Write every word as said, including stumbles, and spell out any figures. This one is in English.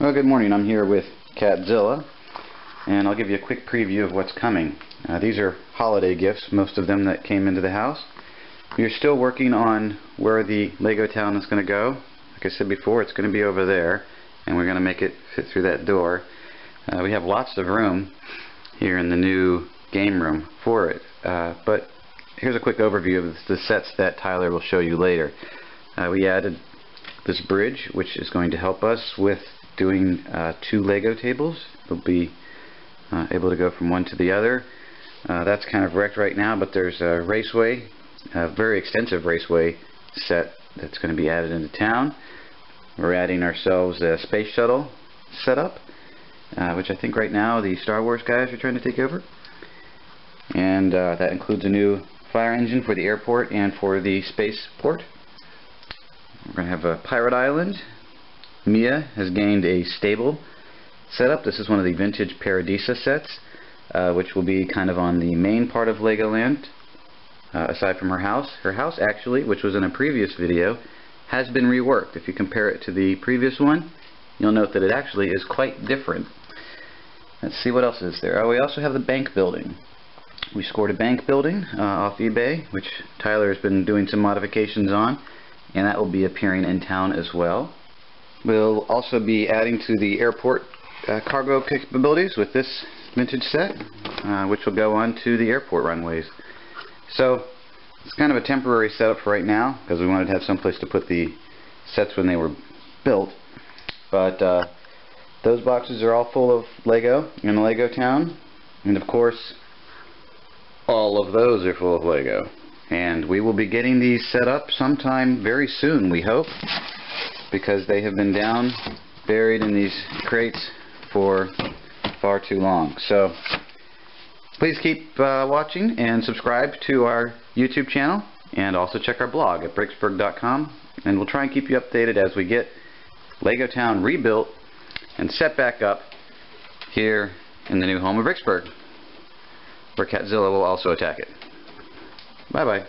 Well, good morning. I'm here with Catzilla, and I'll give you a quick preview of what's coming. Uh, these are holiday gifts, most of them that came into the house. We're still working on where the Lego town is going to go. Like I said before, it's going to be over there, and we're going to make it fit through that door. Uh, we have lots of room here in the new game room for it, uh, but here's a quick overview of the sets that Tyler will show you later. Uh, we added this bridge, which is going to help us with doing uh, two Lego tables. They'll be uh, able to go from one to the other. Uh, that's kind of wrecked right now, but there's a raceway, a very extensive raceway set that's going to be added into town. We're adding ourselves a space shuttle setup, uh, which I think right now the Star Wars guys are trying to take over. And uh, that includes a new fire engine for the airport and for the spaceport. We're going to have a pirate island. Mia has gained a stable setup. This is one of the vintage Paradisa sets, uh, which will be kind of on the main part of Legoland, uh, aside from her house. Her house, actually, which was in a previous video, has been reworked. If you compare it to the previous one, you'll note that it actually is quite different. Let's see what else is there. Oh, we also have the bank building. We scored a bank building uh, off eBay, which Tyler has been doing some modifications on, and that will be appearing in town as well. We'll also be adding to the airport uh, cargo capabilities with this vintage set, uh, which will go on to the airport runways. So it's kind of a temporary setup for right now, because we wanted to have someplace to put the sets when they were built. But uh, those boxes are all full of Lego in the Lego town, and of course all of those are full of Lego. And we will be getting these set up sometime very soon, we hope, because they have been down, buried in these crates for far too long. So please keep uh, watching and subscribe to our YouTube channel, and also check our blog at bricksburg dot com, and we'll try and keep you updated as we get Lego Town rebuilt and set back up here in the new home of Bricksburg, where Catzilla will also attack it. Bye-bye.